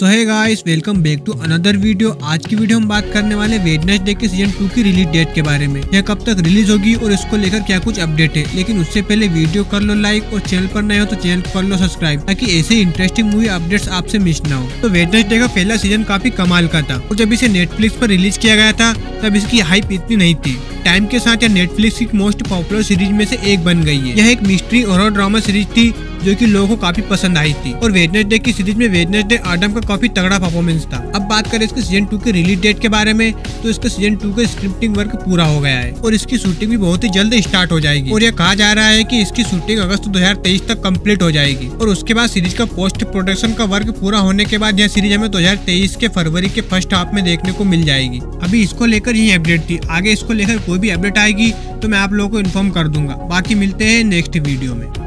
So hey guys, welcome back to another video. आज की video हम बात करने वाले वेडनेसडे के सीजन 2 की रिलीज डेट के बारे में। यह कब तक रिलीज होगी और इसको लेकर क्या कुछ अपडेट है। लेकिन उससे पहले वीडियो कर लो लाइक और चैनल पर नए हो तो चैनल कर लो सब्सक्राइब, ताकि ऐसे इंटरेस्टिंग मूवी अपडेट्स आपसे मिस ना हो। तो वेडनेसडे का पहला सीजन काफी कमाल का था और जब इसे नेटफ्लिक्स पर रिलीज किया गया था तब इसकी हाइप इतनी नहीं थी। टाइम के साथ यह नेटफ्लिक्स की मोस्ट पॉपुलर सीरीज में से एक बन गई है। यह एक मिस्ट्री और ड्रामा सीरीज थी जो कि लोगों को काफी पसंद आई थी और वेडनेसडे की सीरीज में वेडनेसडे आडम का काफी तगड़ा परफॉर्मेंस था। अब बात करें इसके सीजन 2 के रिलीज डेट के बारे में, तो इसके सीजन 2 का स्क्रिप्टिंग वर्क पूरा हो गया है और इसकी शूटिंग भी बहुत ही जल्द स्टार्ट हो जाएगी। और यह कहा जा रहा है कि इसकी शूटिंग अगस्त 2023 तक कम्प्लीट हो जाएगी और उसके बाद सीरीज का पोस्ट प्रोडक्शन का वर्क पूरा होने के बाद यह सीरीज हमें 2023 के फरवरी के फर्स्ट हाफ में देखने को मिल जाएगी। अभी इसको लेकर यही अपडेट थी। आगे इसको लेकर कोई भी अपडेट आएगी तो मैं आप लोगों को इन्फॉर्म कर दूंगा। बाकी मिलते हैं नेक्स्ट वीडियो में।